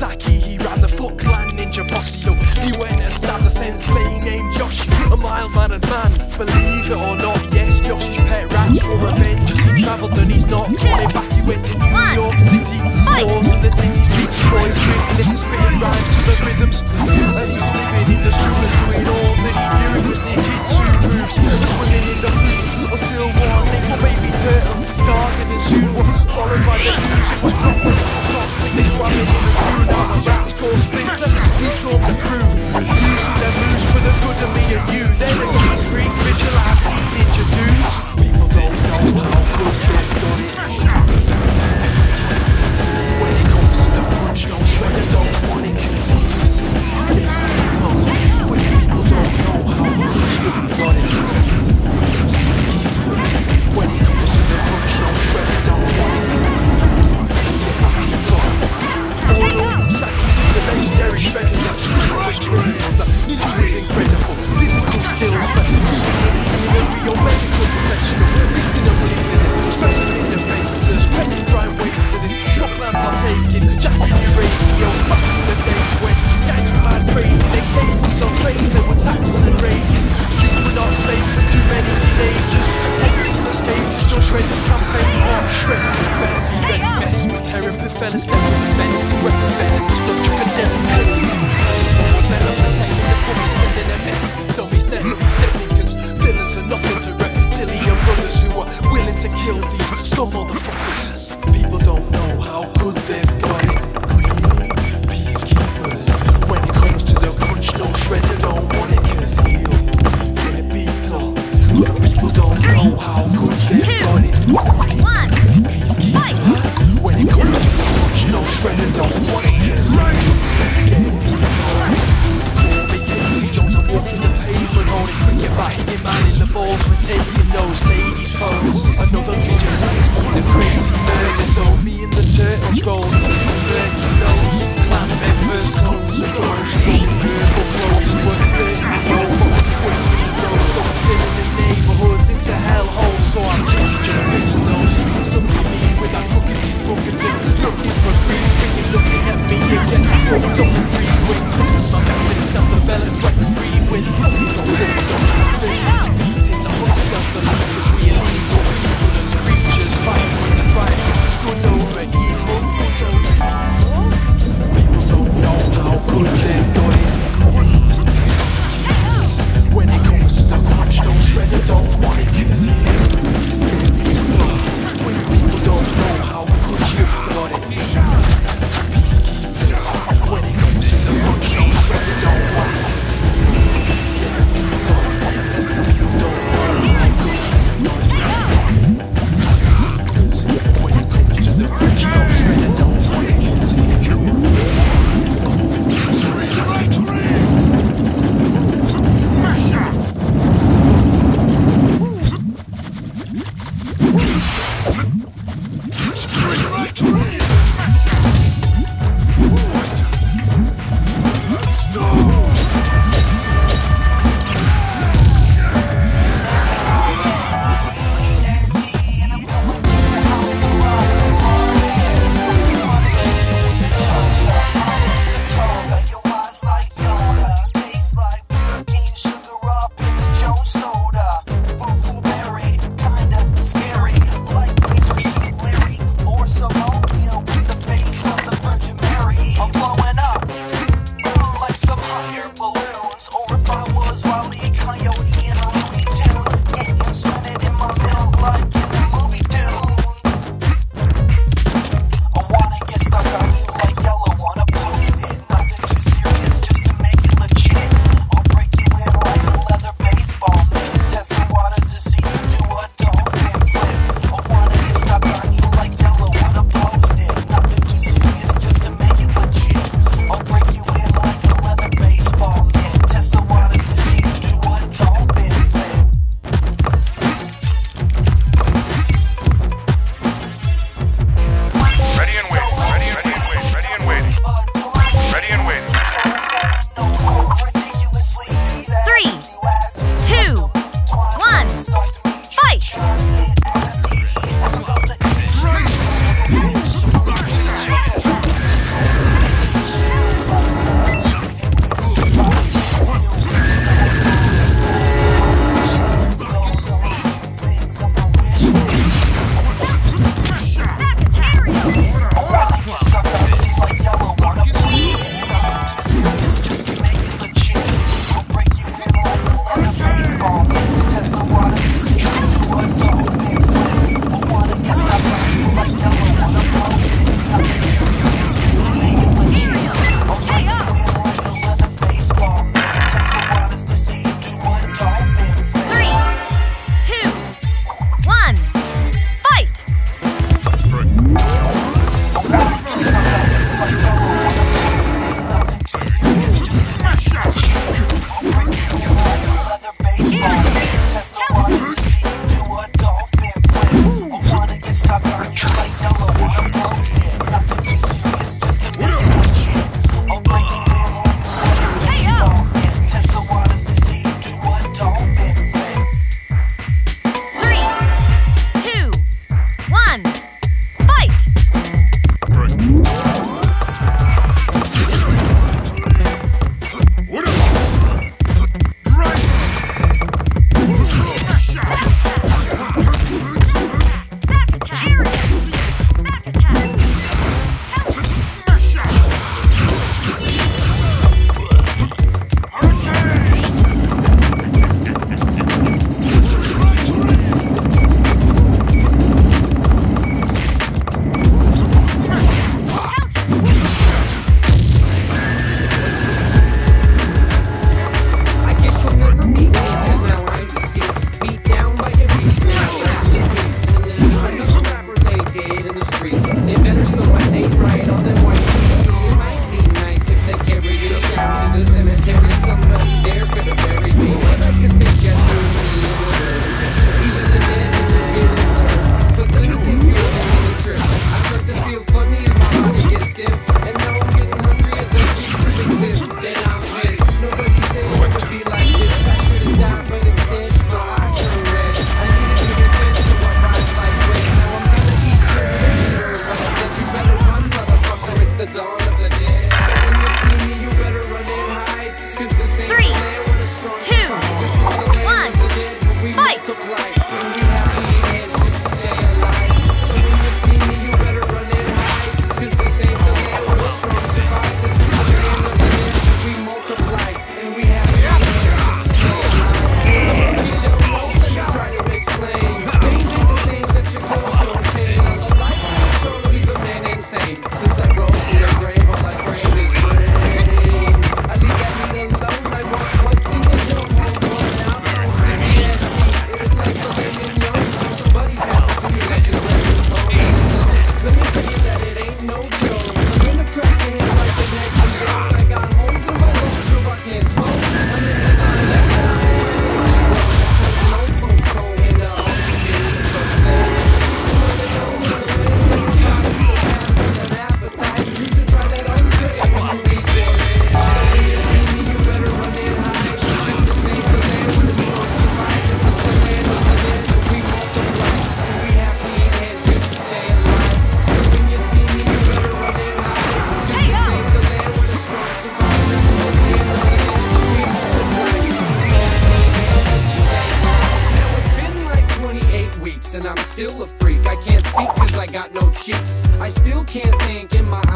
Sasaki, he ran the Falkland Ninja Posse, though. He went and stabbed a sensei named Yoshi, a mild-mannered man, believe it or not. Yes, Yoshi's pet rats were revengers. He travelled the East North and evacuated to New York City. Wars in the ditties, beach boys drinking liquor, spitting rhymes to the rhythms. And he was living in the sewers, doing all that he knew. It was ninjutsu moves, swimming in the pool until one little baby turtles discarded and soon were followed by the music. It was toxic, they swam into the crew. Now the rats called Splinter, he stormed the crew, using their moves for the good of me and you. They're the king freak vigilante ninja dudes. People don't know how good they've done it. When it comes to the punch, don't sweat the dog on it. When people don't know how much you've got it. When it comes to the punch, don't sweat the dog on it. Saki is a legendary shredder that's just incredible. Ninjas with incredible physical skills that he's in a real medical professional. Victim of living in it, special defenseless, petty crime waiting for this. Chocolate partaking, Jackie Euradio, back in the days when gangs were mad crazy. They tasted on trains, they were taxing and raging. Streets were not safe for too many teenagers. Takes and escapes, John Shredder's campaign on Shred. Better be ready, messing with terror, fell a step on the fence, representing the structure, condemned heavily. Better protect the public, sending a message. Dummies never be stepping, cause villains are nothing to rep. Silly and brothers who are willing to kill these scum motherfuckers. People don't know how good they've got it. Green peacekeepers. When it comes to the crunch, no shredder don't want it. Cause he'll get beat up. But people don't know how good they've got it. Green peacekeepers. When it comes to the crunch, no shredder don't want it. Cause he'll get beat up. Corbett, Casey Jones, I'm walking the pavement on it. Cricket batting him, man in the balls for taking those ladies' phones. Another feature. dipshits. I still can't think in my